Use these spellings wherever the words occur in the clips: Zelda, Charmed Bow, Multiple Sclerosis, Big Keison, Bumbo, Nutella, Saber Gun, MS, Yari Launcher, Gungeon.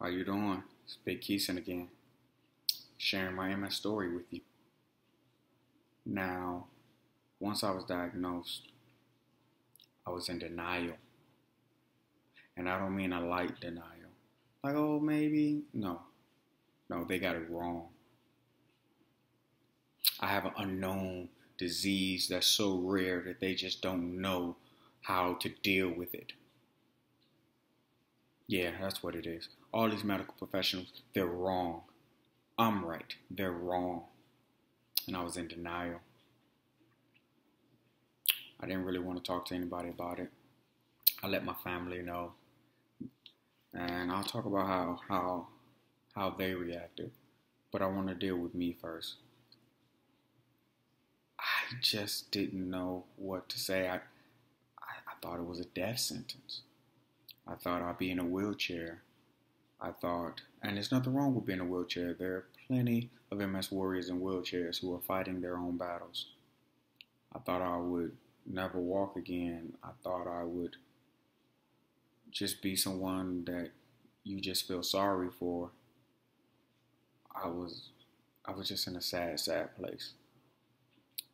How you doing? It's Big Keison again, sharing my MS story with you. Now, once I was diagnosed, I was in denial. And I don't mean a light denial. Like, oh, maybe. No, they got it wrong. I have an unknown disease that's so rare that they just don't know how to deal with it. Yeah, that's what it is. All these medical professionals, they're wrong. I'm right. They're wrong. And I was in denial. I didn't really want to talk to anybody about it. I let my family know. And I'll talk about how they reacted. But I want to deal with me first. I just didn't know what to say. I thought it was a death sentence. I thought I'd be in a wheelchair. I thought, and there's nothing wrong with being in a wheelchair. There are plenty of MS warriors in wheelchairs who are fighting their own battles. I thought I would never walk again. I thought I would just be someone that you just feel sorry for. I was just in a sad, sad place.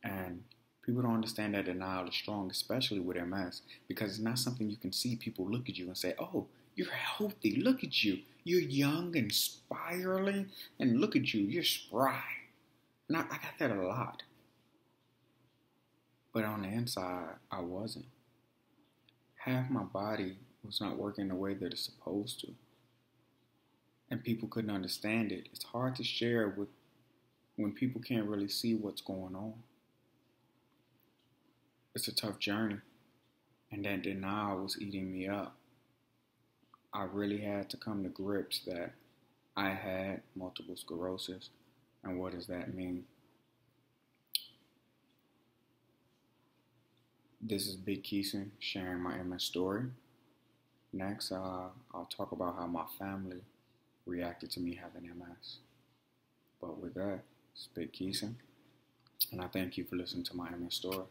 And people don't understand that denial is strong, especially with MS, because it's not something you can see. People look at you and say, oh, you're healthy. Look at you. You're young and spiraling. And look at you. You're spry. And I got that a lot. But on the inside, I wasn't. Half my body was not working the way that it's supposed to. And people couldn't understand it. It's hard to share with when people can't really see what's going on. It's a tough journey. And that denial was eating me up. I really had to come to grips that I had multiple sclerosis. And what does that mean? This is Big Keison sharing my MS story. Next, I'll talk about how my family reacted to me having MS. But with that, it's Big Keison. And I thank you for listening to my MS story.